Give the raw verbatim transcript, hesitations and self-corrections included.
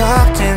talk to